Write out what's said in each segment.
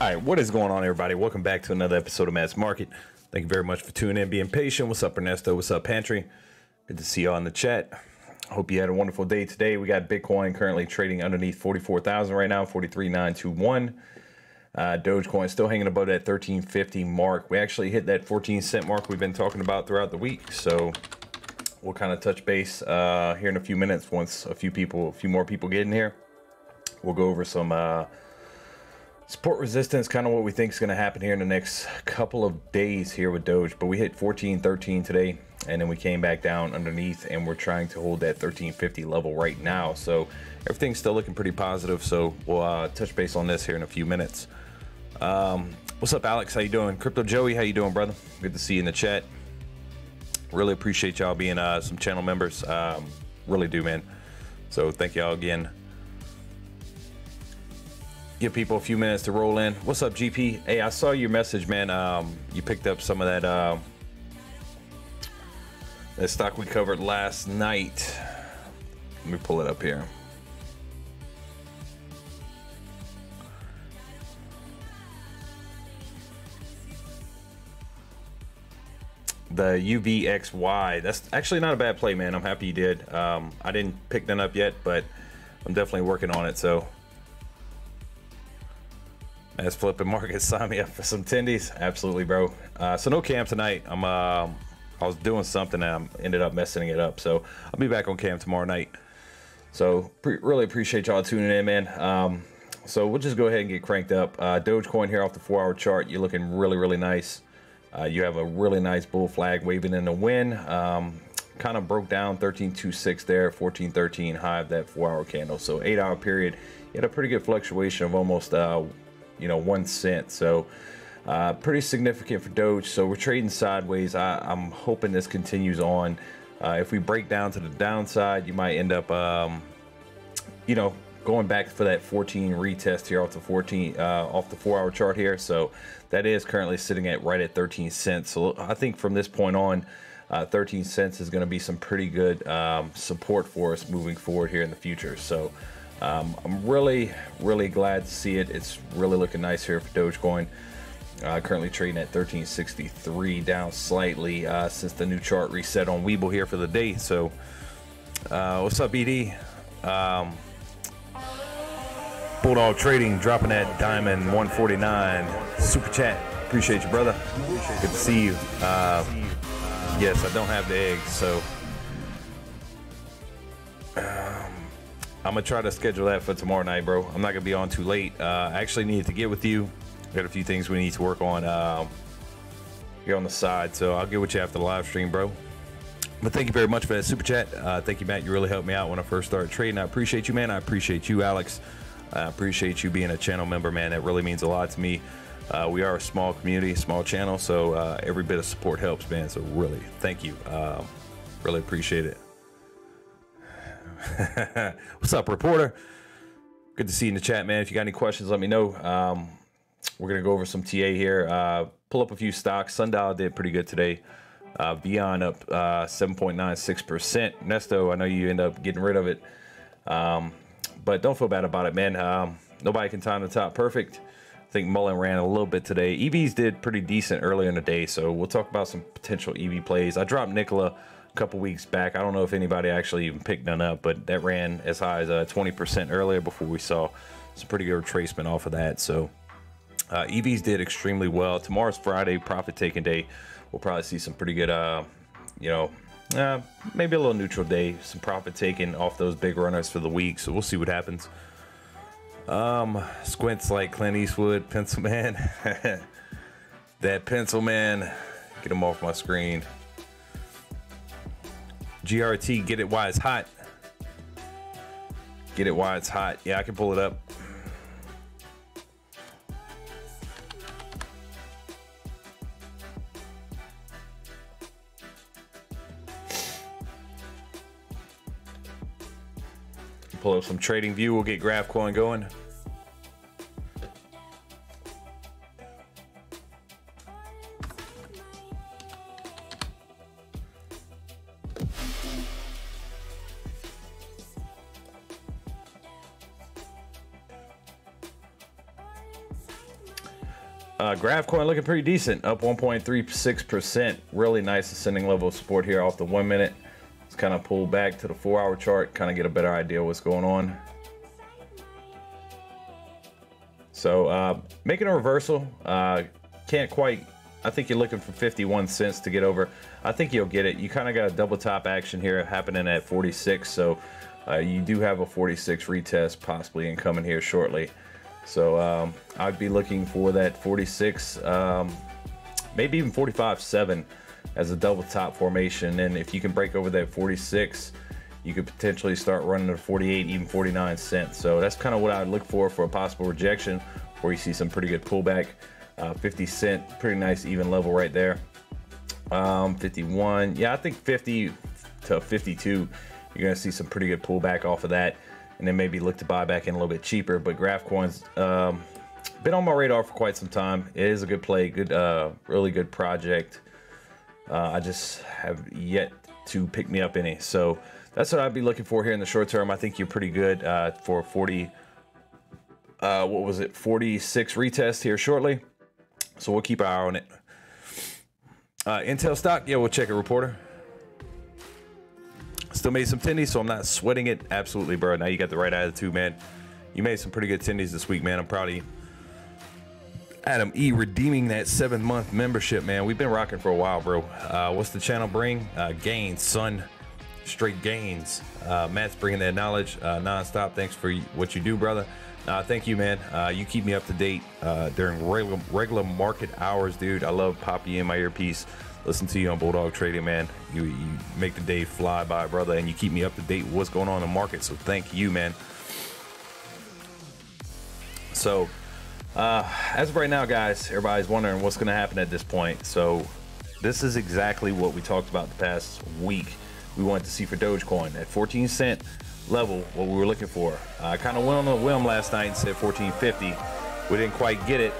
All right, what is going on, everybody? Welcome back to another episode of Matt's Market. Thank you very much for tuning in, being patient. What's up, Ernesto? What's up, Pantry? Good to see you on the chat. Hope you had a wonderful day today. We got Bitcoin currently trading underneath 44,000 right now, 43,921. Dogecoin still hanging above that 13.50 mark. We actually hit that 14-cent mark we've been talking about throughout the week. So we'll kind of touch base here in a few minutes once a few more people get in here. We'll go over some support resistance, kind of what we think is going to happen here in the next couple of days here with Doge. But we hit 14.13 today, and then we came back down underneath, and we're trying to hold that 13.50 level right now. So everything's still looking pretty positive. So we'll touch base on this here in a few minutes. What's up, Alex? How you doing? Crypto Joey, how you doing, brother? Good to see you in the chat. Really appreciate y'all being some channel members. Really do, man. So thank y'all again. Give people a few minutes to roll in. What's up, GP? Hey, I saw your message, man. You picked up some of that that stock we covered last night. Let me pull it up here. The UVXY. That's actually not a bad play, man. I'm happy you did. I didn't pick that up yet, but I'm definitely working on it. So that's flipping market. Sign me up for some tendies. Absolutely, bro. So no cam tonight. I was doing something and I ended up messing it up. So I'll be back on cam tomorrow night. So really appreciate y'all tuning in, man. So we'll just go ahead and get cranked up. Dogecoin here off the 4-hour chart. You're looking really, really nice. You have a really nice bull flag waving in the wind. Kind of broke down 13.26 there, 14.13 high of that 4-hour candle. So 8-hour period. You had a pretty good fluctuation of almost 1 cent. So pretty significant for Doge. So we're trading sideways. I'm hoping this continues on. If we break down to the downside, you might end up going back for that 14 retest here off the 4-hour chart here. So that is currently sitting at right at 13 cents. So I think from this point on, 13 cents is going to be some pretty good support for us moving forward here in the future. So I'm really, really glad to see it. It's really looking nice here for Dogecoin. Currently trading at 13.63, down slightly since the new chart reset on Webull here for the day. So what's up, ED? Bulldog Trading dropping that diamond 149 super chat. Appreciate you, brother. Good to see you. Yes, I don't have the eggs, so I'm gonna try to schedule that for tomorrow night, bro. I'm not gonna be on too late. I actually needed to get with you. Got a few things we need to work on here on the side, so I'll get with you after the live stream, bro. But thank you very much for that super chat. Thank you, Matt. You really helped me out when I first started trading. I appreciate you, man. I appreciate you, Alex. I appreciate you being a channel member, man. That really means a lot to me. We are a small community, small channel, so every bit of support helps, man. So really, thank you. Really appreciate it. What's up, reporter? Good to see you in the chat, man. If you got any questions, let me know. We're gonna go over some TA here. Pull up a few stocks. Sundial did pretty good today. Vion up 7.96%. Nesto, I know you end up getting rid of it, but don't feel bad about it, man. Nobody can time the top perfect. I think Mullen ran a little bit today. EVs did pretty decent earlier in the day, so we'll talk about some potential EV plays. I dropped Nicola. a couple weeks back. I don't know if anybody actually even picked none up, but that ran as high as 20% earlier before we saw some pretty good retracement off of that. So EVs did extremely well. Tomorrow's Friday, profit taking day. We'll probably see some pretty good, maybe a little neutral day, some profit taking off those big runners for the week. So we'll see what happens. Squints like Clint Eastwood, pencil man. That pencil man, get him off my screen. GRT, get it while it's hot. Get it while it's hot. Yeah, I can pull it up. Pull up some TradingView. We'll get Graphcoin going. Graphcoin looking pretty decent, up 1.36%. Really nice ascending level of support here off the 1 minute. Let's kind of pull back to the 4 hour chart, kind of get a better idea of what's going on. So making a reversal, can't quite, I think you're looking for 51 cents to get over. I think you'll get it. You kind of got a double top action here happening at 46. So you do have a 46 retest possibly incoming here shortly. So I'd be looking for that 46, maybe even 45.7 as a double top formation, and if you can break over that 46, you could potentially start running to 48, even 49 cents. So that's kind of what I would look for a possible rejection, where you see some pretty good pullback. 50 cent, pretty nice even level right there. 51, yeah, I think 50 to 52, you're gonna see some pretty good pullback off of that, and then maybe look to buy back in a little bit cheaper. But Graphcoin's been on my radar for quite some time. It is a good play, good, really good project. I just have yet to pick me up any. So that's what I'd be looking for here in the short term. I think you're pretty good for 46 retest here shortly. So we'll keep an eye on it. Intel stock, yeah, we'll check it, reporter. Still made some tendies, so I'm not sweating it. Absolutely, bro. Now you got the right attitude, man. You made some pretty good tendies this week, man. I'm proud of you. Adam E redeeming that 7-month membership, man. We've been rocking for a while, bro. What's the channel bring? Gains, son. Straight gains. Matt's bringing that knowledge nonstop. Thanks for what you do, brother. Thank you, man. You keep me up to date during regular market hours, dude. I love popping in my earpiece. Listen to you on Bulldog Trading, man. You make the day fly by, brother, and you keep me up to date with what's going on in the market. So thank you, man. So as of right now, guys, everybody's wondering what's going to happen at this point. So this is exactly what we talked about the past week. We wanted to see for Dogecoin at 14 cent level what we were looking for. I kind of went on a whim last night and said 14.50. We didn't quite get it,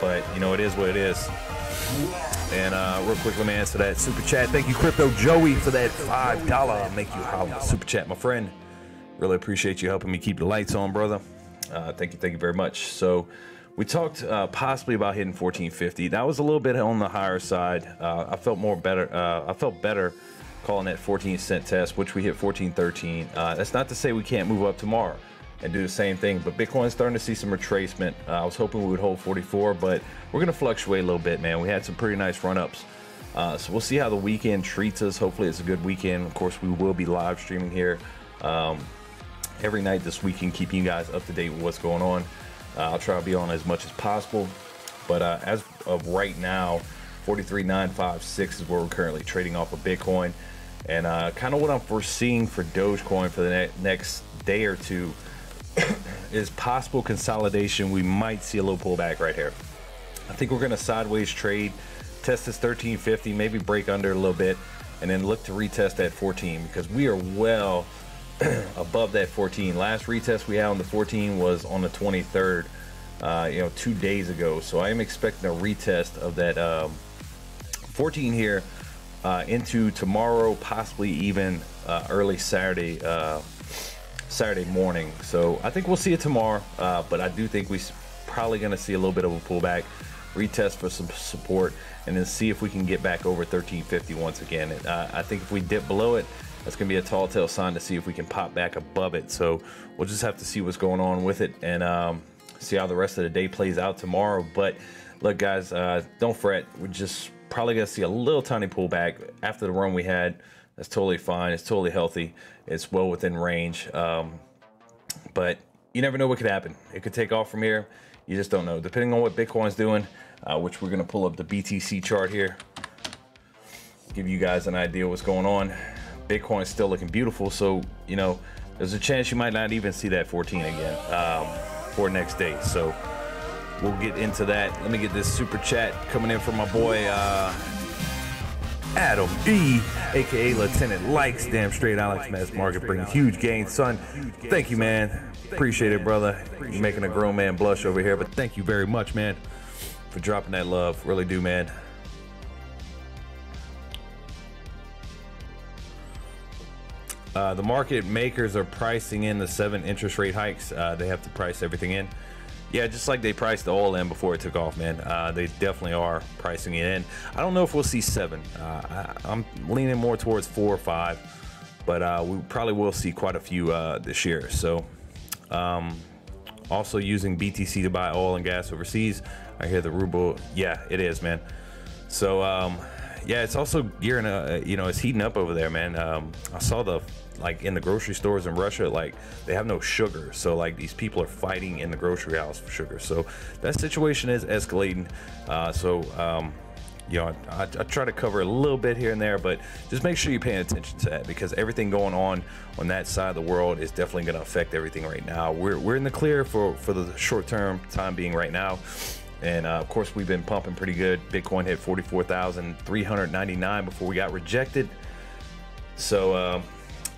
but you know, it is what it is. And real quick, let me answer that super chat. Thank you, Crypto Joey, for that $5 make you holler super chat, my friend. Really appreciate you helping me keep the lights on, brother. Thank you very much. So we talked possibly about hitting 1450. That was a little bit on the higher side. I felt better calling that 14 cent test, which we hit 1413. That's not to say we can't move up tomorrow and do the same thing, but Bitcoin's starting to see some retracement. I was hoping we would hold 44, but we're gonna fluctuate a little bit, man. We had some pretty nice run-ups. So we'll see how the weekend treats us. Hopefully it's a good weekend. Of course, we will be live streaming here every night this weekend, keeping you guys up to date with what's going on. I'll try to be on as much as possible, but as of right now, 43,956 is where we're currently trading off of Bitcoin. And kind of what I'm foreseeing for Dogecoin for the next day or two is possible consolidation. We might see a little pullback right here. I think we're going to sideways trade, test this 1350, maybe break under a little bit, and then look to retest that 14, because we are well above that 14. Last retest we had on the 14 was on the 23rd, 2 days ago. So I am expecting a retest of that 14 here into tomorrow, possibly even early Saturday. Saturday morning. So I think we'll see it tomorrow, but I do think we're probably going to see a little bit of a pullback. retest for some support, and then see if we can get back over 1350 once again. I think if we dip below it, that's going to be a tall tale sign to see if we can pop back above it. So we'll just have to see what's going on with it and see how the rest of the day plays out tomorrow. But look, guys, don't fret. We're just probably going to see a little tiny pullback after the run we had. That's totally fine. It's totally healthy. It's well within range. But you never know what could happen. It could take off from here. You just don't know. Depending on what Bitcoin's doing, which we're going to pull up the BTC chart here, give you guys an idea what's going on. Bitcoin's still looking beautiful, so you know there's a chance you might not even see that 14 again for next day. So we'll get into that. Let me get this super chat coming in from my boy Adam E, aka Lieutenant Likes. Damn straight, Alex. Matt's Market bringing huge gains, son. Thank you, man. Appreciate it, brother. You're making a grown man blush over here, but thank you very much, man, for dropping that love. Really do, man. The market makers are pricing in the 7 interest rate hikes. They have to price everything in. Yeah, just like they priced the oil in before it took off, man. They definitely are pricing it in. I don't know if we'll see 7. I'm leaning more towards 4 or 5, but we probably will see quite a few this year. So also using BTC to buy oil and gas overseas. I hear the ruble. Yeah, it is, man. So yeah, it's also gearing up, you know, it's heating up over there, man. I saw the, like, in the grocery stores in Russia, like, they have no sugar. So, like, these people are fighting in the grocery aisles for sugar. So that situation is escalating. You know, I try to cover a little bit here and there, but just make sure you're paying attention to that, because everything going on that side of the world is definitely going to affect everything right now. We're in the clear for the short term time being right now. And of course, we've been pumping pretty good. Bitcoin hit 44,399 before we got rejected. So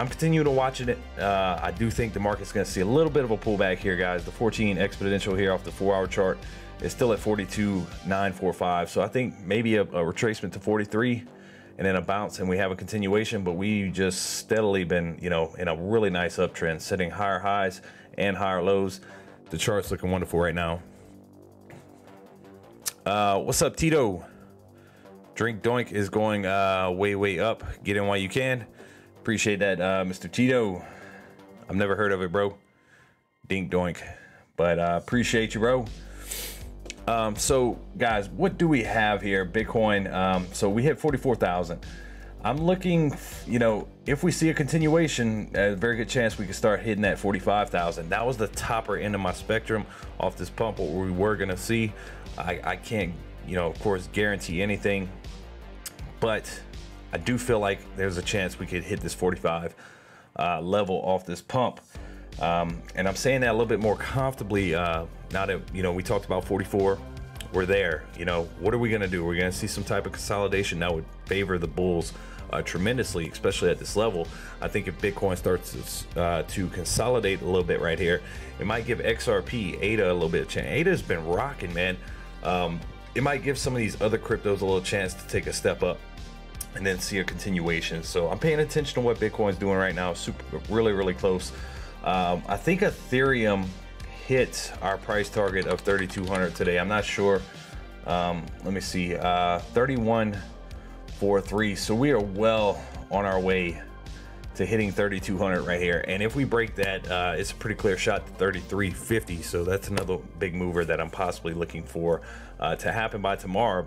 I'm continuing to watch it. I do think the market's going to see a little bit of a pullback here, guys. The 14 exponential here off the 4-hour chart is still at 42,945. So I think maybe a retracement to 43, and then a bounce, and we have a continuation. But we just steadily been, you know, in a really nice uptrend, setting higher highs and higher lows. The chart's looking wonderful right now. What's up, Tito? Drink Doink is going way up. Get in while you can. Appreciate that, Mr. Tito. I've never heard of it, bro. Dink Doink, but appreciate you, bro. So guys, what do we have here? Bitcoin, so we hit 44,000. I'm looking, you know, if we see a continuation, a very good chance we could start hitting that 45,000. That was the topper end of my spectrum off this pump, what we were gonna see. I can't, you know, of course, guarantee anything, but I do feel like there's a chance we could hit this 45 level off this pump. And I'm saying that a little bit more comfortably now that, you know, we talked about 44. We're there. You know, what are we going to do? We're going to see some type of consolidation that would favor the bulls tremendously, especially at this level. I think if Bitcoin starts to consolidate a little bit right here, it might give XRP, ADA a little bit of chance. ADA's been rocking, man. It might give some of these other cryptos a little chance to take a step up and then see a continuation. So I'm paying attention to what Bitcoin's doing right now. Super, really close. I think Ethereum hit our price target of 3,200 today. I'm not sure. Let me see, 3143. So we are well on our way to hitting 3,200 right here. And if we break that, it's a pretty clear shot to 3,350. So that's another big mover that I'm possibly looking for to happen by tomorrow.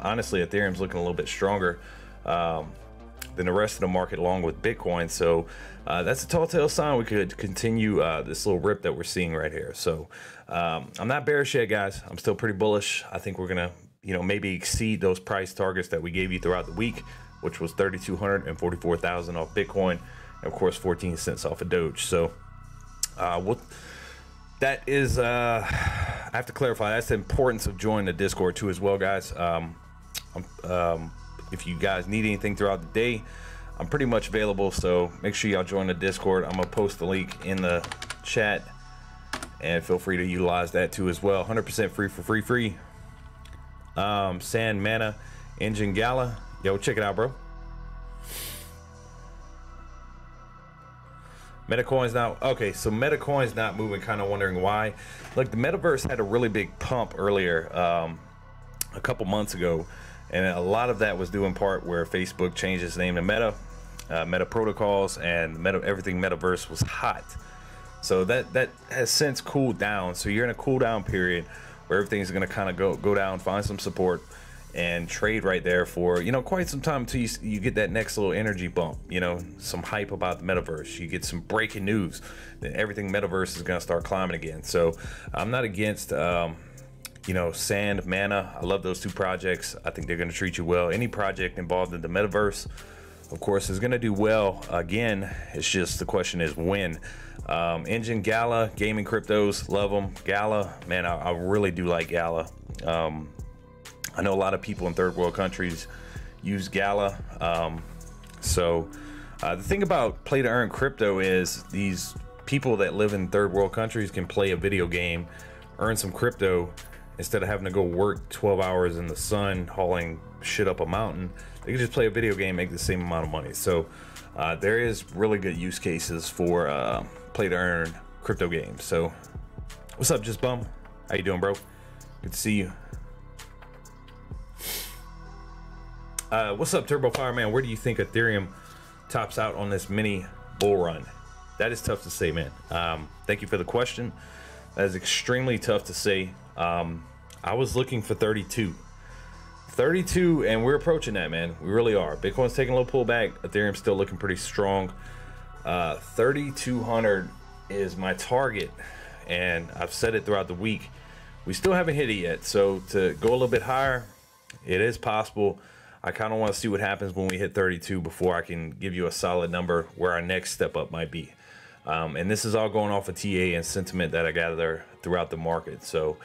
Honestly, Ethereum's looking a little bit stronger than the rest of the market, along with Bitcoin. So that's a tall tale sign we could continue this little rip that we're seeing right here. So I'm not bearish yet, guys. I'm still pretty bullish. I think we're gonna, you know, maybe exceed those price targets that we gave you throughout the week, which was 3,200 and 44,000 off Bitcoin, and of course 14 cents off of Doge. So that is, I have to clarify, that's the importance of joining the Discord too as well, guys. If you guys need anything throughout the day, I'm pretty much available, so make sure y'all join the Discord. I'm gonna post the link in the chat, and feel free to utilize that too as well. 100% free for free. Sand Mana Engine Gala, yo, check it out, bro. Metacoin's now, okay, so Metacoin's not moving, kind of wondering why. Look, the metaverse had a really big pump earlier. a couple months ago, and a lot of that was due in part where Facebook changed its name to Meta, Meta Protocols, and Meta, everything Metaverse was hot. So that has since cooled down. So you're in a cool down period where everything's going to kind of go down, find some support, and trade right there for, you know, quite some time until you get that next little energy bump, you know, some hype about the metaverse, you get some breaking news, then everything metaverse is going to start climbing again. So I'm not against, you know, Sand, Mana. I love those two projects. I think they're going to treat you well. Any project involved in the metaverse, of course, is going to do well. Again, it's just the question is when. Engine, Gala, Gaming Cryptos, love them. Gala, man, I really do like Gala. I know a lot of people in third world countries use Gala. The thing about play to earn crypto is these people that live in third world countries can play a video game, earn some crypto, instead of having to go work 12 hours in the sun hauling shit up a mountain. They can just play a video game, make the same amount of money. So there is really good use cases for play to earn crypto games. So what's up, Just Bum? How you doing, bro? Good to see you. What's up, Turbo Fireman? Where do you think Ethereum tops out on this mini bull run? That is tough to say, man. Thank you for the question. That is extremely tough to say. I was looking for 32, and we're approaching that, man. We really are. Bitcoin's taking a little pullback. Ethereum's still looking pretty strong. 3,200 is my target, and I've said it throughout the week. We still haven't hit it yet, so to go a little bit higher, it is possible. I kind of want to see what happens when we hit 32 before I can give you a solid number where our next step up might be. And this is all going off of TA and sentiment that I gather throughout the market. So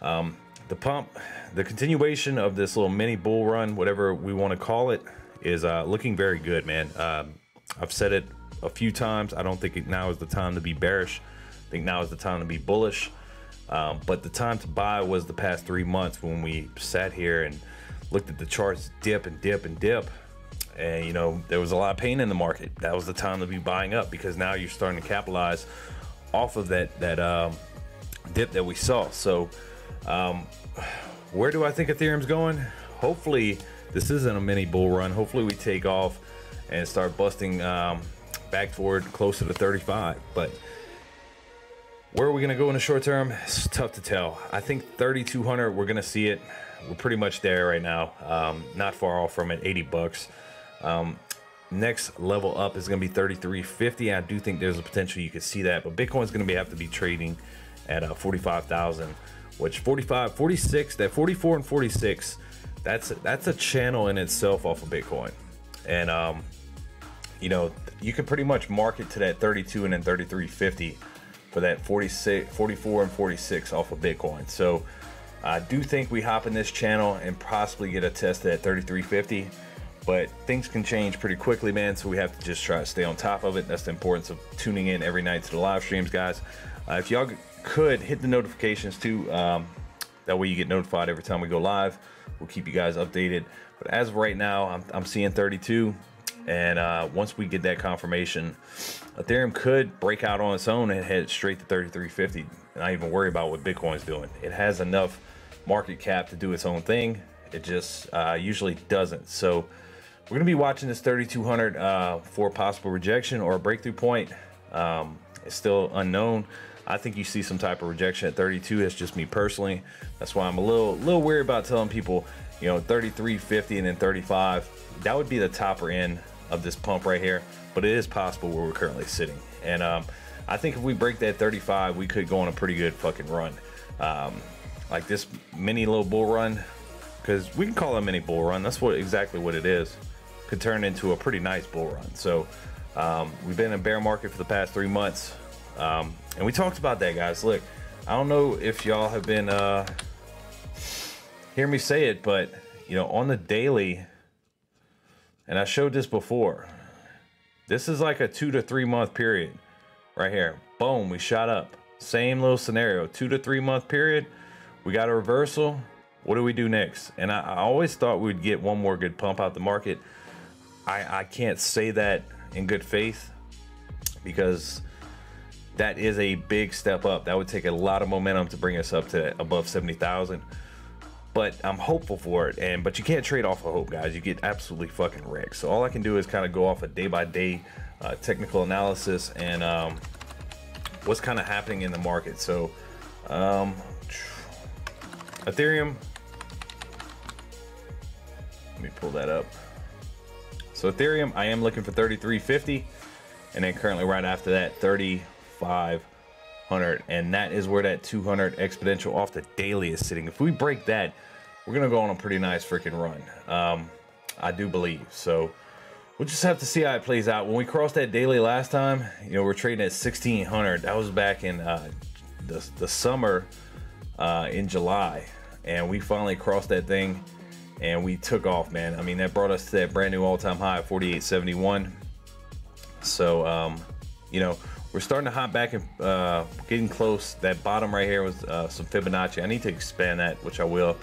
the pump, the continuation of this little mini bull run, whatever we want to call it, is looking very good, man. I've said it a few times. I don't think now is the time to be bearish. I think now is the time to be bullish. But the time to buy was the past 3 months when we sat here and looked at the charts dip and dip and dip, and you know, there was a lot of pain in the market. That was the time to be buying up, because now you're starting to capitalize off of that dip that we saw. So where do I think Ethereum's going? Hopefully this isn't a mini bull run. Hopefully we take off and start busting back forward closer to 35. But where are we gonna go in the short term? It's tough to tell. I think 3,200, we're gonna see it. We're pretty much there right now, not far off from it, 80 bucks. Next level up is going to be 33.50. I do think there's a potential you could see that, but Bitcoin's going to have to be trading at 45,000, which 45, 46, that 44 and 46, that's a channel in itself off of Bitcoin. And you know, you can pretty much market to that 32 and then 33.50 for that 46, 44 and 46 off of Bitcoin. So I do think we hop in this channel and possibly get a test at 33.50, but things can change pretty quickly, man. So we have to just try to stay on top of it. That's the importance of tuning in every night to the live streams, guys. If y'all could hit the notifications too, that way you get notified every time we go live. We'll keep you guys updated. But as of right now, I'm seeing 32, and once we get that confirmation, Ethereum could break out on its own and head straight to 33.50. And I even worry about what Bitcoin's doing. It has enough market cap to do its own thing. It just usually doesn't. So we're gonna be watching this 3200 for possible rejection or a breakthrough point. It's still unknown. I think you see some type of rejection at 32. That's just me personally. That's why I'm a little weary about telling people, you know, 33.50 and then 35. That would be the topper end of this pump right here, but it is possible where we're currently sitting. And I think if we break that 35, we could go on a pretty good fucking run. Like this mini little bull run, because we can call it a mini bull run. That's exactly what it is. Could turn into a pretty nice bull run. So we've been in a bear market for the past 3 months. And we talked about that, guys. Look, I don't know if y'all have been hear me say it, but you know, on the daily, and I showed this before, this is like a 2 to 3 month period right here. Boom, we shot up. Same little scenario, 2 to 3 month period. We got a reversal. What do we do next? And I always thought we'd get one more good pump out the market. I can't say that in good faith, because that is a big step up. That would take a lot of momentum to bring us up to above 70,000. but I'm hopeful for it. And but you can't trade off of hope, guys. You get absolutely fucking wrecked. So all I can do is kind of go off a day-by-day technical analysis and what's kind of happening in the market. So Ethereum, let me pull that up. So Ethereum, I am looking for 33.50, and then currently right after that 3500, and that is where that 200 exponential off the daily is sitting. If we break that, we're gonna go on a pretty nice freaking run, I do believe. So we'll just have to see how it plays out. When we crossed that daily last time, you know, we're trading at 1600. That was back in the summer, in July, and we finally crossed that thing. And we took off, man. I mean, that brought us to that brand new all-time high of 48.71. So, you know, we're starting to hop back and getting close. That bottom right here was some Fibonacci. I need to expand that, which I will.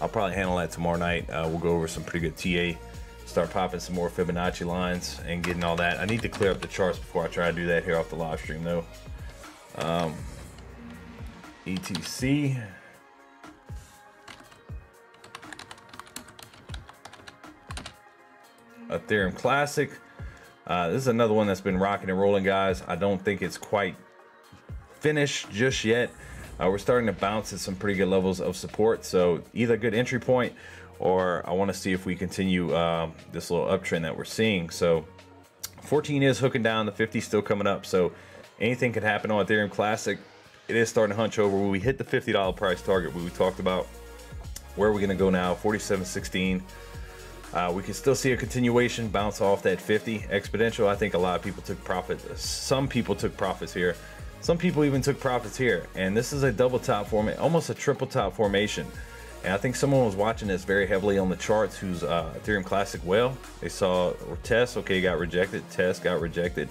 I'll probably handle that tomorrow night. We'll go over some pretty good TA, start popping some more Fibonacci lines and getting all that. I need to clear up the charts before I try to do that here off the live stream, though. ETC. Ethereum Classic. This is another one that's been rocking and rolling, guys. I don't think it's quite finished just yet. We're starting to bounce at some pretty good levels of support, so either a good entry point, or I want to see if we continue this little uptrend that we're seeing. So 14 is hooking down, the 50 still coming up, so anything could happen on Ethereum Classic. It is starting to hunch over. We hit the $50 price target we talked about. Where are we going to go now? 47.16. We can still see a continuation, bounce off that 50 exponential. I think a lot of people took profits. Some people took profits here. Some people even took profits here. And this is a double top formation, almost a triple top formation. And I think someone was watching this very heavily on the charts who's Ethereum Classic whale. They saw test, okay, got rejected. Test got rejected.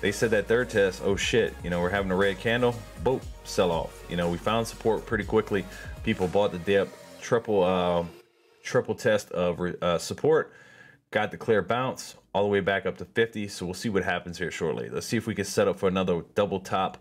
They said that third test, oh shit, you know, we're having a red candle. Boop, sell off. You know, we found support pretty quickly. People bought the dip, triple test of support, got the clear bounce all the way back up to 50. So we'll see what happens here shortly. Let's see if we can set up for another double top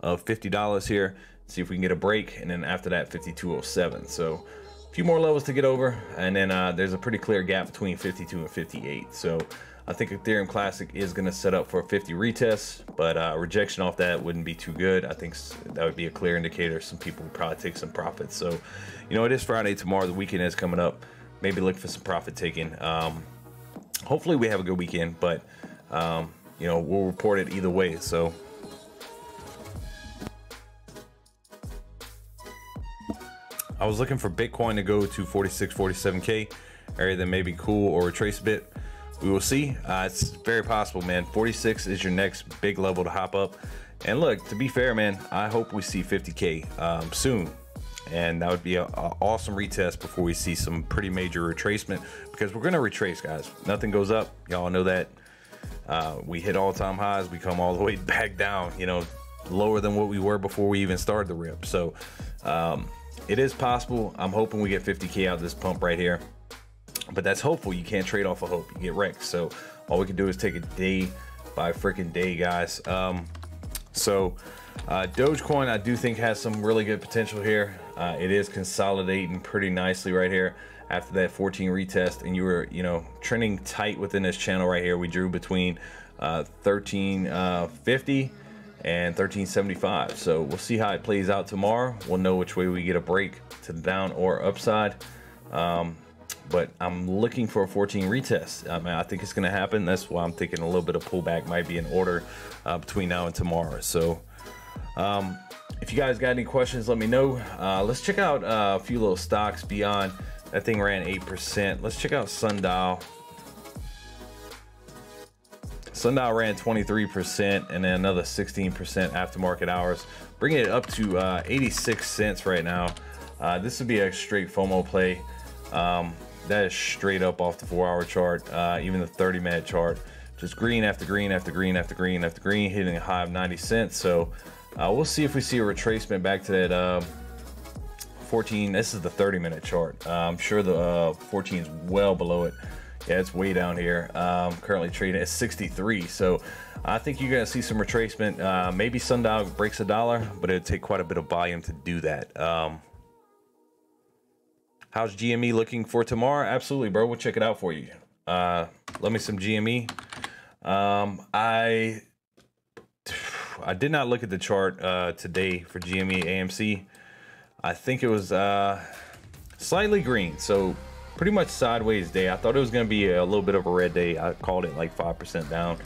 of $50 here, see if we can get a break, and then after that 52.07. so a few more levels to get over, and then there's a pretty clear gap between 52 and 58. So I think Ethereum Classic is going to set up for a 50 retest, but rejection off that wouldn't be too good. I think that would be a clear indicator. Some people would probably take some profits. So, you know, it is Friday tomorrow. The weekend is coming up. Maybe look for some profit taking. Hopefully we have a good weekend, but, you know, we'll report it either way. So. I was looking for Bitcoin to go to 46, 47K area that may be cool or retrace a bit. We will see. It's very possible, man. 46 is your next big level to hop up. And look, to be fair, man, I hope we see 50K soon. And that would be an awesome retest before we see some pretty major retracement, because we're going to retrace, guys. Nothing goes up. Y'all know that. We hit all-time highs. We come all the way back down, you know, lower than what we were before we even started the rip. So it is possible. I'm hoping we get 50K out of this pump right here. But that's hopeful. You can't trade off of hope. You get wrecked. So all we can do is take it day by freaking day, guys. Dogecoin, I do think has some really good potential here. It is consolidating pretty nicely right here after that 14 retest, and you were, you know, trending tight within this channel right here. We drew between 1350 and 1375. So we'll see how it plays out tomorrow. We'll know which way we get a break to the down or upside. But I'm looking for a 14 retest. I mean, I think it's going to happen. That's why I'm thinking a little bit of pullback might be in order between now and tomorrow. So if you guys got any questions, let me know. Let's check out a few little stocks. Beyond, that thing ran 8%. Let's check out Sundial. Sundial ran 23% and then another 16% aftermarket hours, bringing it up to 86 cents right now. This would be a straight FOMO play. That is straight up off the 4-hour chart, even the 30-minute chart. Just green after green after green after green after green, hitting a high of 90 cents. So we'll see if we see a retracement back to that 14. This is the 30-minute chart. I'm sure the 14 is well below it. Yeah, it's way down here. Currently trading at 63. So I think you're going to see some retracement. Maybe Sundial breaks $1, but it would take quite a bit of volume to do that. How's GME looking for tomorrow? Absolutely, bro. We'll check it out for you. Let me some GME. I did not look at the chart today for GME AMC. I think it was slightly green, so pretty much sideways day. I thought it was going to be a little bit of a red day. I called it like 5% down.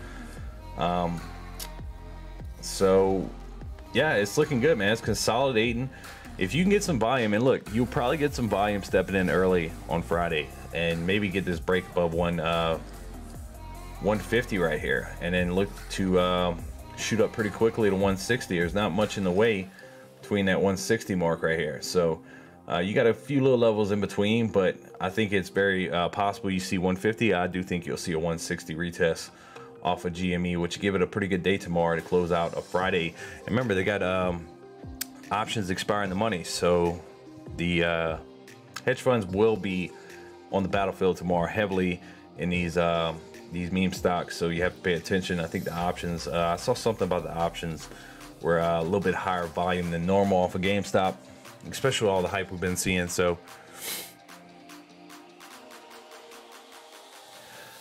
So yeah, it's looking good, man. It's consolidating. If you can get some volume, and look, you'll probably get some volume stepping in early on Friday and maybe get this break above 150 right here, and then look to shoot up pretty quickly to 160. There's not much in the way between that 160 mark right here. So you got a few little levels in between, but I think it's very possible you see 150. I do think you'll see a 160 retest off of GME, which give it a pretty good day tomorrow to close out a Friday. And remember, they got options expiring the money, so the hedge funds will be on the battlefield tomorrow heavily in these meme stocks, so you have to pay attention. I think the options, I saw something about the options were a little bit higher volume than normal off of GameStop, especially with all the hype we've been seeing. So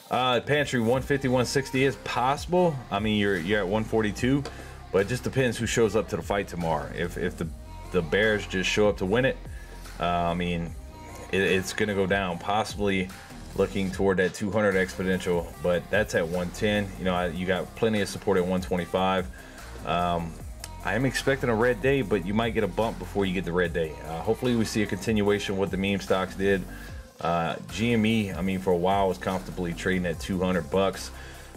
pantry 150 160 is possible. I mean, you're at 142, but it just depends who shows up to the fight tomorrow. If the bears just show up to win it, I mean, it's gonna go down, possibly looking toward that 200 exponential, but that's at 110. You know, you got plenty of support at 125. I am expecting a red day, but you might get a bump before you get the red day. Hopefully we see a continuation of what the meme stocks did. GME, I mean, for a while was comfortably trading at 200 bucks.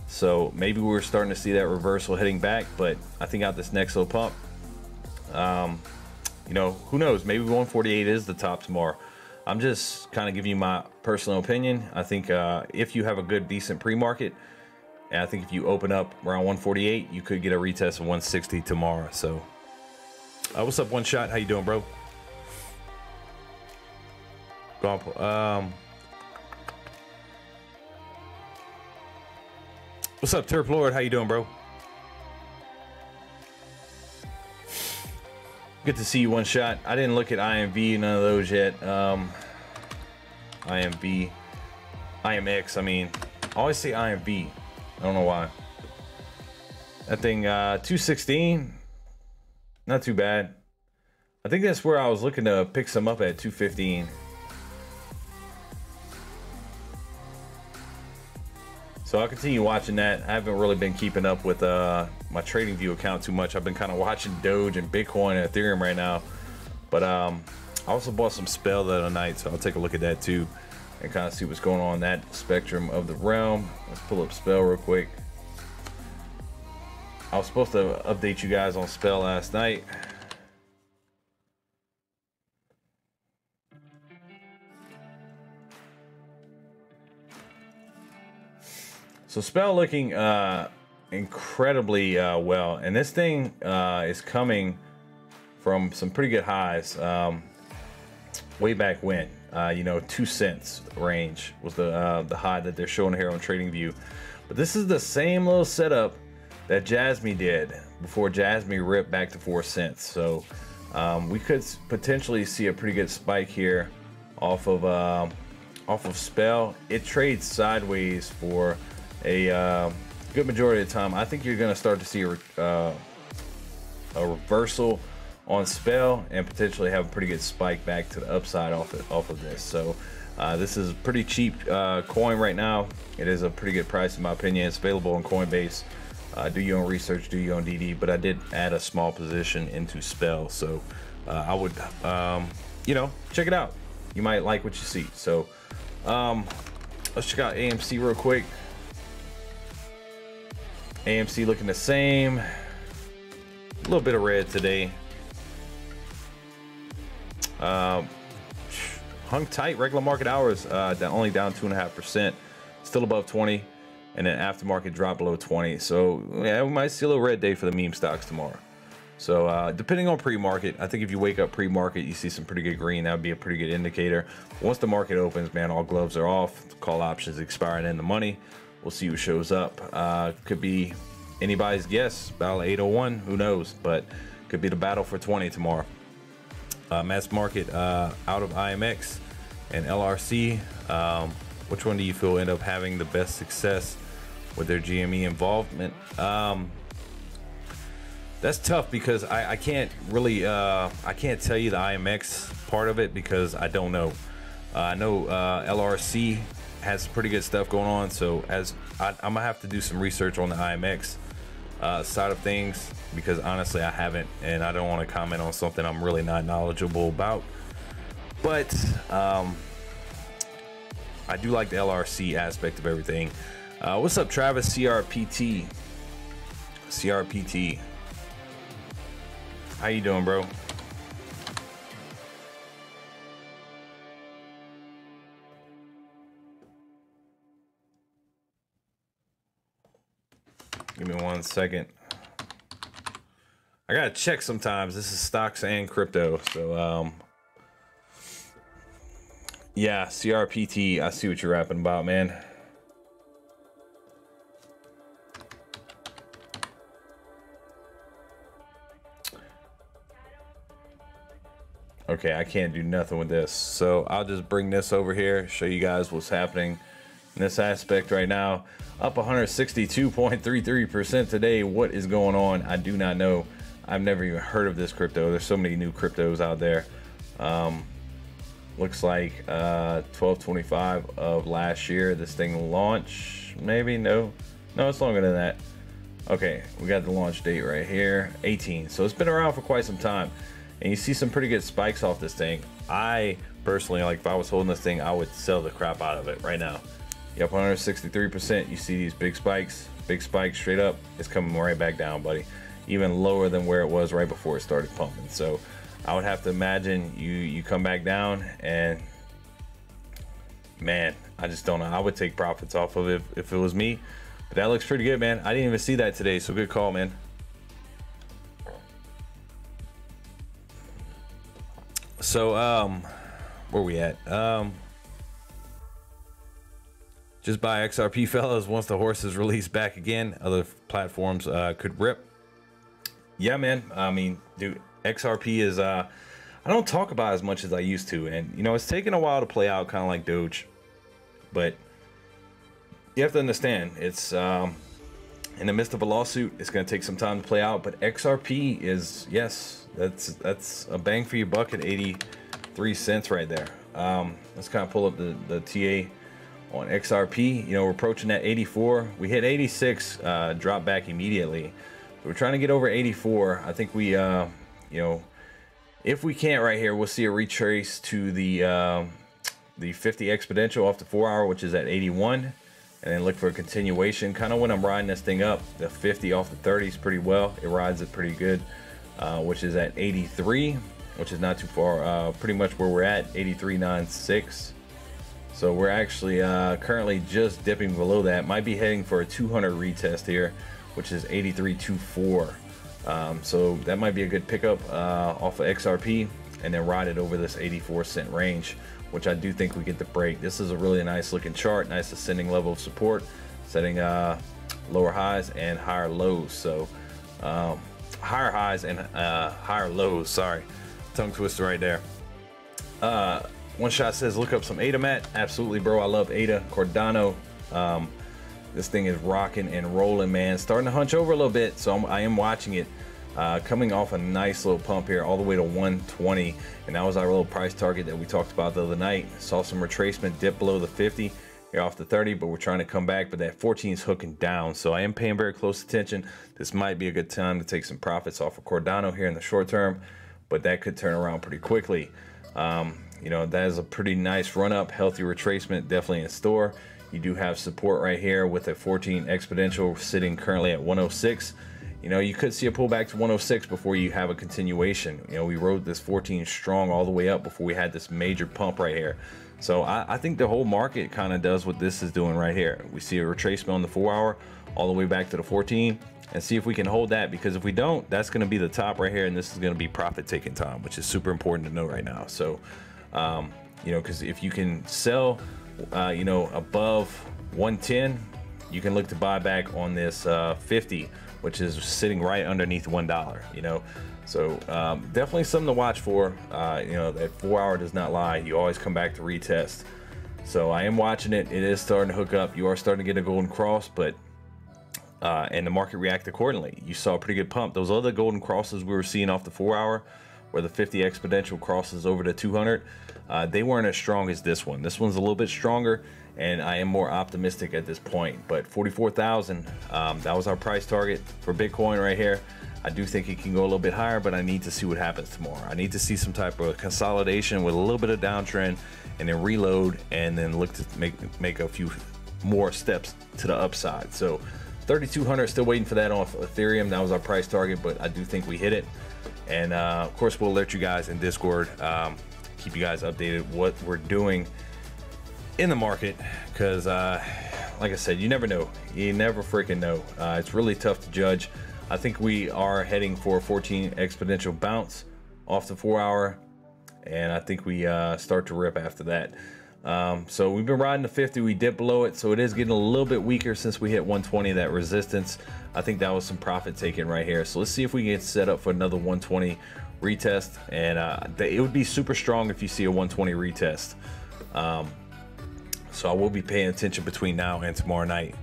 So maybe we're starting to see that reversal heading back, but I think out this next little pump, you know, who knows? Maybe 148 is the top tomorrow. I'm just kind of giving you my personal opinion. I think if you have a good, decent pre-market, and I think if you open up around 148, you could get a retest of 160 tomorrow. So what's up, One Shot? How you doing, bro? What's up, Turp Lord? How you doing, bro? Good to see you, One Shot. I didn't look at IMV, none of those yet. IMV, IMX, I mean, I always say IMV. I don't know why. That thing, 216, not too bad. I think that's where I was looking to pick some up at, 215. So I'll continue watching that. I haven't really been keeping up with my TradingView account too much. I've been kind of watching Doge and Bitcoin and Ethereum right now. But I also bought some Spell the other night, so I'll take a look at that too and kind of see what's going on in that spectrum of the realm. Let's pull up Spell real quick. I was supposed to update you guys on Spell last night. So Spell looking incredibly well, and this thing is coming from some pretty good highs way back when. You know, 2 cents range was the high that they're showing here on TradingView. But this is the same little setup that Jasmine did before Jasmine ripped back to 4 cents. So we could potentially see a pretty good spike here off of Spell. It trades sideways for a good majority of the time. I think you're going to start to see a reversal on Spell and potentially have a pretty good spike back to the upside off of this. So this is a pretty cheap coin right now. It is a pretty good price in my opinion. It's available on Coinbase. Do your own research, do your own DD, but I did add a small position into Spell. So I would, you know, check it out. You might like what you see. So let's check out AMC real quick. AMC looking the same. A little bit of red today. Hung tight, regular market hours only down 2.5%, still above 20, and then aftermarket dropped below 20. So yeah, we might see a little red day for the meme stocks tomorrow. So depending on pre-market, I think if you wake up pre-market, you see some pretty good green, that would be a pretty good indicator. Once the market opens, man, all gloves are off, call options expiring in the money. We'll see who shows up. Could be anybody's guess. Battle 801, who knows? But could be the battle for 20 tomorrow. Matt's Market out of IMX and LRC. Which one do you feel end up having the best success with their GME involvement? That's tough because I can't really, I can't tell you the IMX part of it because I don't know. I know LRC has pretty good stuff going on, so as I'm gonna have to do some research on the IMX side of things, because honestly I haven't, and I don't want to comment on something I'm really not knowledgeable about. But I do like the LRC aspect of everything. What's up, Travis? CRPT. How you doing, bro? Give me one second. I gotta check sometimes. This is stocks and crypto. So yeah, CRPT, I see what you're rapping about, man. Okay, I can't do nothing with this. So I'll just bring this over here, show you guys what's happening in this aspect right now. Up 162.33% today. What is going on? I do not know. I've never even heard of this crypto. There's so many new cryptos out there. Looks like 12/25 of last year this thing launched. Maybe no, it's longer than that. Okay, we got the launch date right here, 18. So it's been around for quite some time, and you see some pretty good spikes off this thing. I personally, like, if I was holding this thing, I would sell the crap out of it right now. You're up 163%. You see these big spikes straight up. It's coming right back down, buddy. Even lower than where it was right before it started pumping. So I would have to imagine you come back down, and man, I just don't know. I would take profits off of it if it was me, but that looks pretty good, man. I didn't even see that today, so good call, man. So where we at? Just buy XRP, fellas, once the horse is released back again. Other platforms could rip. Yeah, man. I mean, dude, XRP is, I don't talk about it as much as I used to. And, you know, it's taken a while to play out, kind of like Doge. But you have to understand, it's in the midst of a lawsuit. It's going to take some time to play out. But XRP is, yes, that's a bang for your buck at 83 cents right there. Let's kind of pull up the TA on XRP. You know, we're approaching that 84. We hit 86, drop back immediately. So we're trying to get over 84. I think we, you know, if we can't right here, we'll see a retrace to the 50 exponential off the 4-hour, which is at 81, and then look for a continuation. Kind of when I'm riding this thing up, the 50 off the 30s pretty well. It rides it pretty good, which is at 83, which is not too far. Pretty much where we're at, 83.96. So we're actually currently just dipping below that. Might be heading for a 200 retest here, which is 83.24. So that might be a good pickup off of XRP, and then ride it over this 84 cent range, which I do think we get the break. This is a really nice looking chart, nice ascending level of support, setting lower highs and higher lows. So higher highs and higher lows. Sorry, tongue twister right there. One Shot says, look up some ADA, Matt. Absolutely, bro. I love ADA. Cardano. This thing is rocking and rolling, man. Starting to hunch over a little bit, so I am watching it. Coming off a nice little pump here, all the way to 120, and that was our little price target that we talked about the other night. Saw some retracement, dip below the 50, here off the 30, but we're trying to come back, but that 14 is hooking down, so I am paying very close attention. This might be a good time to take some profits off of Cardano here in the short term, but that could turn around pretty quickly. You know, that is a pretty nice run up, healthy retracement definitely in store. You do have support right here with a 14 exponential sitting currently at 106. You know, you could see a pullback to 106 before you have a continuation. You know, we rode this 14 strong all the way up before we had this major pump right here. So I think the whole market kind of does what this is doing right here. We see a retracement on the 4-hour all the way back to the 14, and see if we can hold that, because if we don't, that's going to be the top right here, and this is going to be profit taking time, which is super important to know right now. So you know, because if you can sell you know, above 110, you can look to buy back on this 50, which is sitting right underneath $1, you know. So definitely something to watch for. You know, that 4 hour does not lie. You always come back to retest. So I am watching it. It is starting to hook up. You are starting to get a golden cross, but and the market react accordingly. You saw a pretty good pump. Those other golden crosses we were seeing off the 4 hour, where the 50 exponential crosses over to 200, they weren't as strong as this one. This one's a little bit stronger, and I am more optimistic at this point. But 44,000, that was our price target for Bitcoin right here. I do think it can go a little bit higher, but I need to see what happens tomorrow. I need to see some type of consolidation with a little bit of downtrend, and then reload, and then look to make a few more steps to the upside. So 3,200, still waiting for that on Ethereum. That was our price target, but I do think we hit it. And of course, we'll alert you guys in Discord, keep you guys updated what we're doing in the market, because like I said, you never know. You never freaking know. It's really tough to judge. I think we are heading for a 14 exponential bounce off the 4 hour, and I think we start to rip after that. So we've been riding the 50, we dipped below it, so it is getting a little bit weaker since we hit 120, that resistance. I think that was some profit taken right here. So let's see if we can get set up for another 120 retest, and it would be super strong if you see a 120 retest. So I will be paying attention between now and tomorrow night.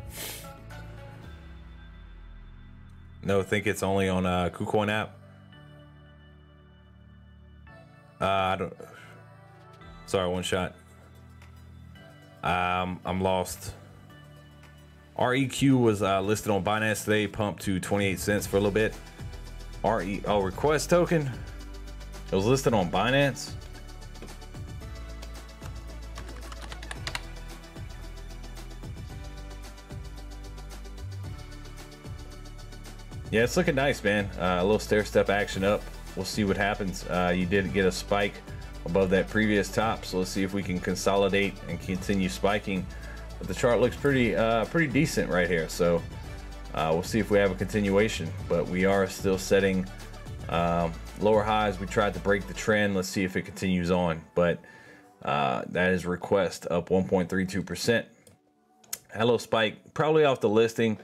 No, I think it's only on KuCoin app. I don't, sorry, one shot. I'm lost. REQ was listed on Binance today, pumped to 28 cents for a little bit. Oh, request token. It was listed on Binance. Yeah, it's looking nice, man. A little stair step action up. We'll see what happens. You did get a spike above that previous top, so let's see if we can consolidate and continue spiking. But the chart looks pretty pretty decent right here, so we'll see if we have a continuation. But we are still setting lower highs. We tried to break the trend. Let's see if it continues on. But that is request up 1.32%. Hello spike, probably off the listing,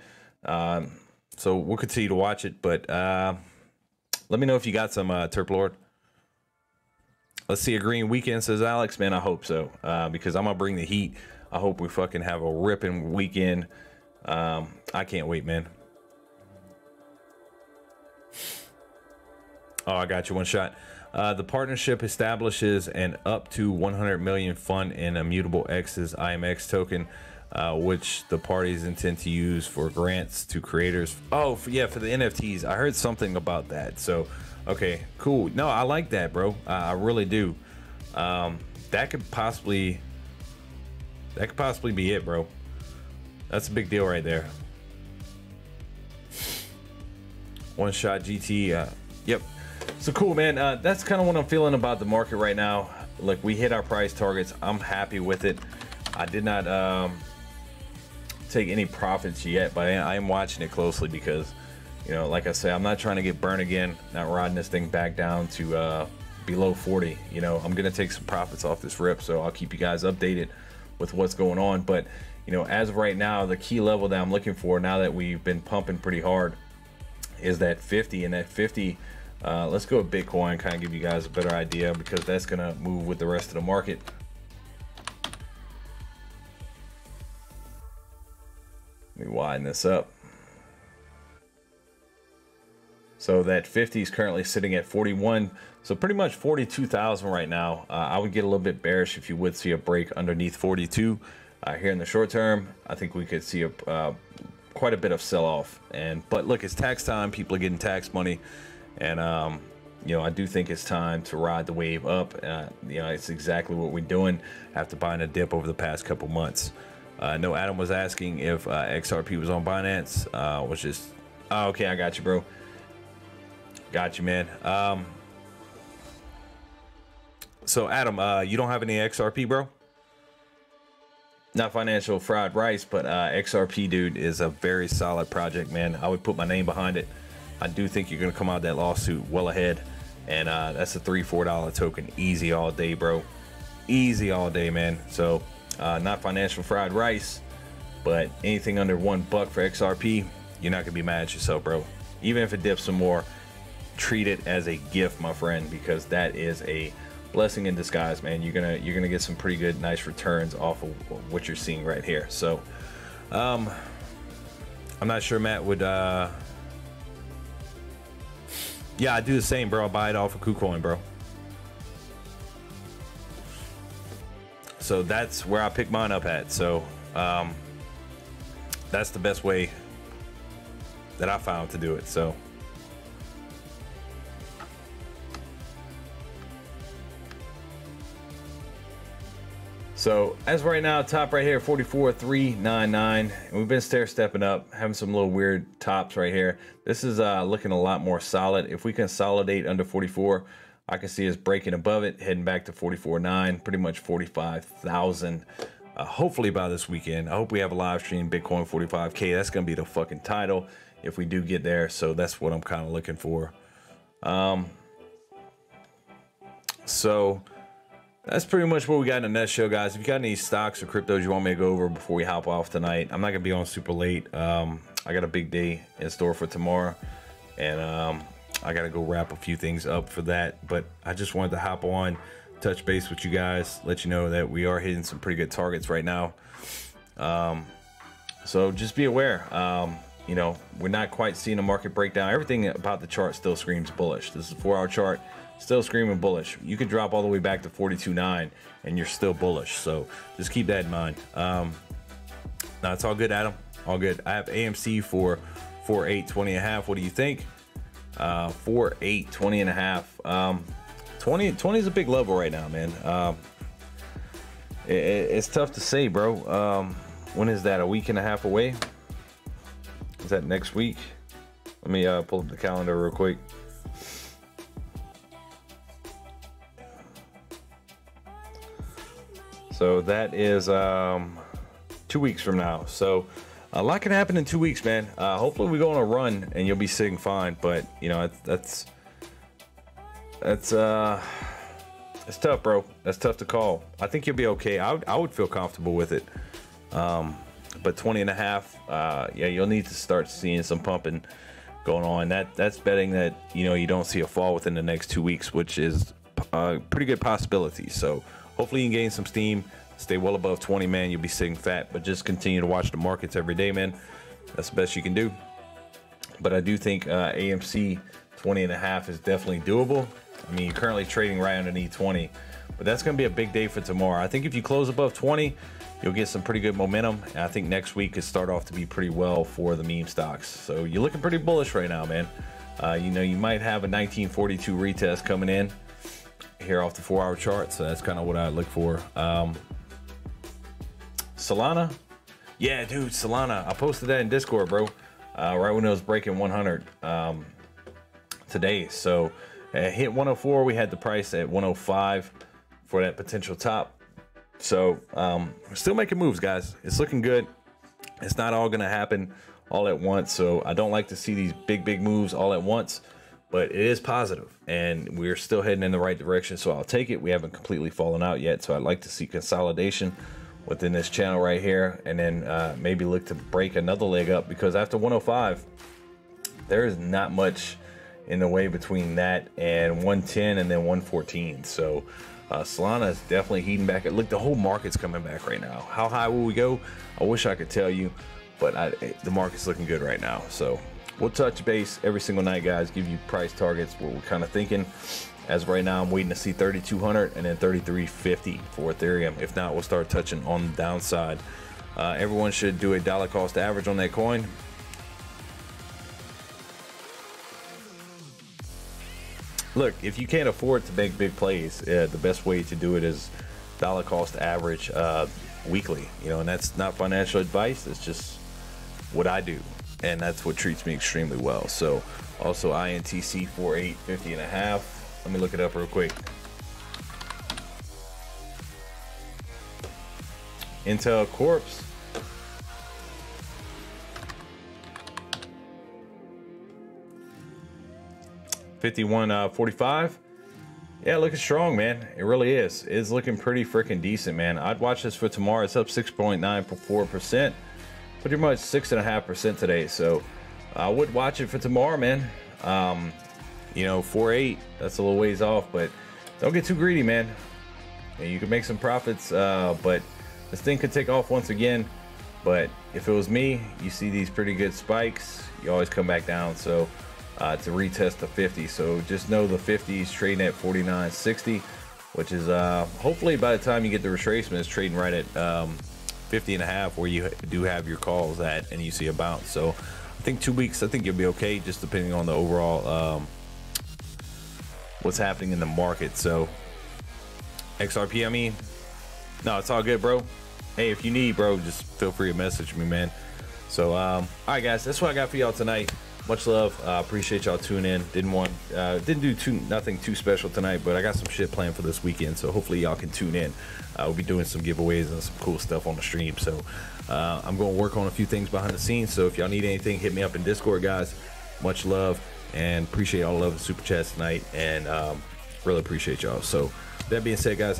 so we'll continue to watch it. But let me know if you got some Terp Lord. Let's see a green weekend, says Alex. Man, I hope so, because I'm gonna bring the heat. I hope we fucking have a ripping weekend. I can't wait, man. Oh, I got you, one shot. The partnership establishes an up to 100 million fund in Immutable X's IMX token, which the parties intend to use for grants to creators. Oh, yeah, for the NFTs. I heard something about that. So, okay, cool. No, I like that, bro. I really do. That could possibly be it, bro. That's a big deal right there. One shot GT. Yep. So cool, man. That's kind of what I'm feeling about the market right now. Look, we hit our price targets. I'm happy with it. I did not take any profits yet, but I am watching it closely because, you know, like I say, I'm not trying to get burned again. Not riding this thing back down to below 40. You know, I'm gonna take some profits off this rip, so I'll keep you guys updated with what's going on. But you know, as of right now, the key level that I'm looking for, now that we've been pumping pretty hard, is that 50. And that 50, let's go with Bitcoin, kind of give you guys a better idea, because that's gonna move with the rest of the market. Let me widen this up. So that 50 is currently sitting at 41, so pretty much 42,000 right now. I would get a little bit bearish if you would see a break underneath 42 here in the short term. I think we could see a quite a bit of sell-off. And but look, it's tax time. People are getting tax money, and you know, I do think it's time to ride the wave up. You know, it's exactly what we're doing after buying a dip over the past couple months. No, Adam was asking if XRP was on Binance, which is, oh, okay, I got you, bro. Got you, man. So Adam, you don't have any XRP, bro? Not financial fried rice, but XRP, dude, is a very solid project, man. I would put my name behind it. I do think you're gonna come out of that lawsuit well ahead, and that's a $3-4 token, easy all day, bro. Easy all day, man. So not financial fried rice, but anything under $1 for XRP, you're not gonna be mad at yourself, bro. Even if it dips some more, treat it as a gift, my friend, because that is a blessing in disguise, man. You're gonna get some pretty good, nice returns off of what you're seeing right here. So, I'm not sure Matt would. Yeah, I do the same, bro. I buy it off of KuCoin, bro. So that's where I pick mine up at. So that's the best way that I found to do it. So as of right now, top right here, 44,399, and we've been stair stepping up, having some little weird tops right here. This is looking a lot more solid. If we consolidate under 44, I can see us breaking above it, heading back to 44.9, pretty much 45,000. Hopefully by this weekend, I hope we have a live stream, Bitcoin 45K. That's gonna be the fucking title if we do get there. So that's what I'm kind of looking for. So that's pretty much what we got in a nutshell, guys. If you got any stocks or cryptos you want me to go over before we hop off tonight, I'm not gonna be on super late. I got a big day in store for tomorrow, and I gotta go wrap a few things up for that, but I just wanted to hop on, touch base with you guys, let you know that we are hitting some pretty good targets right now. So just be aware, you know, we're not quite seeing a market breakdown. Everything about the chart still screams bullish. This is a 4-hour chart, still screaming bullish. You could drop all the way back to 42.9 and you're still bullish. So just keep that in mind. Now it's all good, Adam, all good. I have AMC for 4.8 20.5. What do you think? 4.8 20.5. 20 is a big level right now, man. It's tough to say, bro. When is that, a week and a half away? Is that next week? Let me pull up the calendar real quick. So that is 2 weeks from now. So a lot can happen in 2 weeks, man. Hopefully we go on a run and you'll be sitting fine, but you know, that's tough, bro. That's tough to call. I think you'll be okay. I would feel comfortable with it. But 20.5, yeah, you'll need to start seeing some pumping going on. That's betting that, you know, you don't see a fall within the next 2 weeks, which is a pretty good possibility. So hopefully you can gain some steam. Stay well above 20, man. You'll be sitting fat, but just continue to watch the markets every day, man. That's the best you can do. But I do think AMC 20.5 is definitely doable. I mean, you're currently trading right underneath 20, but that's going to be a big day for tomorrow. I think if you close above 20, you'll get some pretty good momentum. And I think next week could start off to be pretty well for the meme stocks. So you're looking pretty bullish right now, man. You know, you might have a 1942 retest coming in here off the 4-hour chart. So that's kind of what I look for. Solana. Yeah, dude, Solana. I posted that in Discord, bro. Right when it was breaking 100 today. So it hit 104. We had the price at 105 for that potential top. So we're still making moves, guys. It's looking good. It's not all going to happen all at once. So I don't like to see these big moves all at once, but it is positive and we're still heading in the right direction. So I'll take it. We haven't completely fallen out yet. So I'd like to see consolidation within this channel right here, and then maybe look to break another leg up, because after 105 there is not much in the way between that and 110 and then 114. So Solana is definitely heating back. Look, the whole market's coming back right now. How high will we go? I wish I could tell you, but the market's looking good right now. So we'll touch base every single night, guys, give you price targets, what we're kind of thinking. As of right now, I'm waiting to see 3,200 and then 3,350 for Ethereum. If not, we'll start touching on the downside. Everyone should do a dollar cost average on that coin. Look, if you can't afford to make big plays, the best way to do it is dollar cost average weekly. You know, and that's not financial advice. It's just what I do, and that's what treats me extremely well. So also INTC 4850.5. Let me look it up real quick. Intel Corp. $51.45. Yeah, looking strong, man. It really is. It's looking pretty freaking decent, man. I'd watch this for tomorrow. It's up 6.94%. Pretty much 6.5% today. So I would watch it for tomorrow, man. You know, 4.8, that's a little ways off, but don't get too greedy, man. And you can make some profits, but this thing could take off once again. But if it was me, you see these pretty good spikes, you always come back down. So to retest the 50, so just know the 50s trading at 49.60, which is hopefully by the time you get the retracement, it's trading right at 50.5, where you do have your calls at, and you see a bounce. So I think 2 weeks, I think you'll be okay, just depending on the overall what's happening in the market. So XRP, I mean, no, it's all good, bro. Hey, if you need, bro, just feel free to message me, man. So all right, guys, that's what I got for y'all tonight. Much love. Appreciate y'all tuning in. Didn't do nothing too special tonight, but I got some shit planned for this weekend, so hopefully y'all can tune in. We'll be doing some giveaways and some cool stuff on the stream. So I'm going to work on a few things behind the scenes, so if y'all need anything, hit me up in Discord, guys. Much love, and appreciate all the love and super chats tonight, and really appreciate y'all. So that being said, guys,